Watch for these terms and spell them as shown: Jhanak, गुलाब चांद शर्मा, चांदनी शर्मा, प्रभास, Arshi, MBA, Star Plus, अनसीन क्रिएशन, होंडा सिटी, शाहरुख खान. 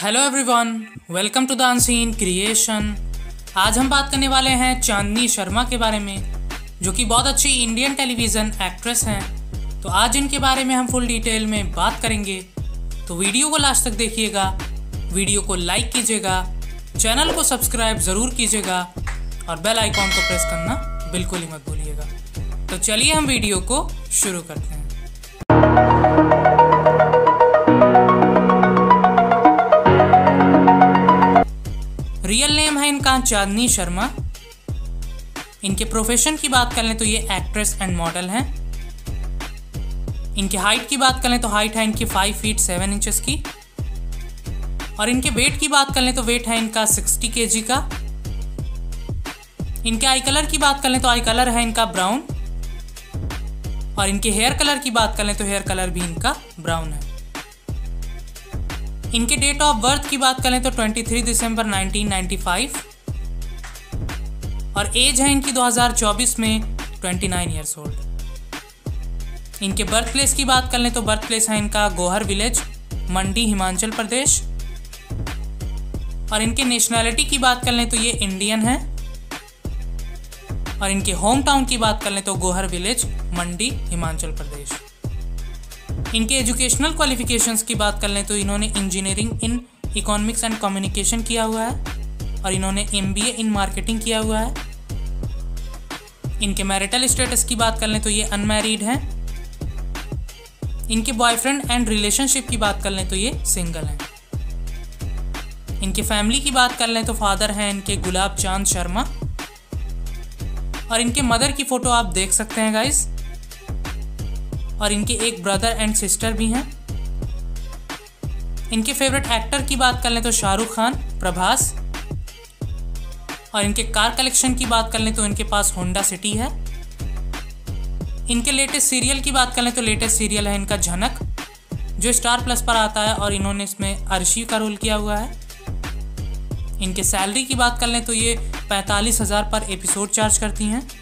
Hello everyone, welcome to the अनसीन क्रिएशन। आज हम बात करने वाले हैं चांदनी शर्मा के बारे में, जो कि बहुत अच्छी इंडियन टेलीविज़न एक्ट्रेस हैं। तो आज इनके बारे में हम फुल डिटेल में बात करेंगे, तो वीडियो को लास्ट तक देखिएगा। वीडियो को लाइक कीजिएगा, चैनल को सब्सक्राइब ज़रूर कीजिएगा और बेल आइकॉन को प्रेस करना बिल्कुल ही मत भूलिएगा। तो चलिए हम वीडियो को शुरू करते हैं। रियल नेम है इनका चांदनी शर्मा। इनके प्रोफेशन की बात कर लें तो ये एक्ट्रेस एंड मॉडल हैं। इनके हाइट की बात कर लें तो हाइट है इनकी 5 फीट 7 इंचेस की, और इनके वेट की बात कर लें तो वेट है इनका 60 kg का। इनके आई कलर की बात कर लें तो आई कलर है इनका ब्राउन, और इनके हेयर कलर की बात कर लें तो हेयर कलर भी इनका ब्राउन है। इनके डेट ऑफ बर्थ की बात कर लें तो 23 दिसंबर 1995, और एज है इनकी 2024 में 29 ईयर्स ओल्ड। इनके बर्थ प्लेस की बात कर लें तो बर्थ प्लेस है इनका गोहर विलेज, मंडी, हिमाचल प्रदेश। और इनके नेशनैलिटी की बात कर लें तो ये इंडियन है, और इनके होम टाउन की बात कर लें तो गोहर विलेज, मंडी, हिमाचल प्रदेश। इनके एजुकेशनल क्वालिफिकेशंस की बात कर लें तो इन्होंने engineering in economics and communication किया हुआ है, और इन्होंने MBA इन मार्केटिंग किया हुआ है। इनके मैरिटल स्टेटस की बात कर लें तो ये अनमैरिड हैं। इनके बॉयफ्रेंड एंड रिलेशनशिप की बात कर लें तो ये सिंगल हैं। इनके फैमिली की बात कर लें तो फादर हैं इनके गुलाब चांद शर्मा, और इनके मदर की फ़ोटो आप देख सकते हैं गाइस, और इनके एक ब्रदर एंड सिस्टर भी हैं। इनके फेवरेट एक्टर की बात कर लें तो शाहरुख खान, प्रभास। और इनके कार कलेक्शन की बात कर लें तो इनके पास होंडा सिटी है। इनके लेटेस्ट सीरियल की बात कर लें तो लेटेस्ट सीरियल है इनका झनक, जो स्टार प्लस पर आता है, और इन्होंने इसमें अर्शी का रोल किया हुआ है। इनके सैलरी की बात कर लें तो ये 45,000 पर एपिसोड चार्ज करती हैं।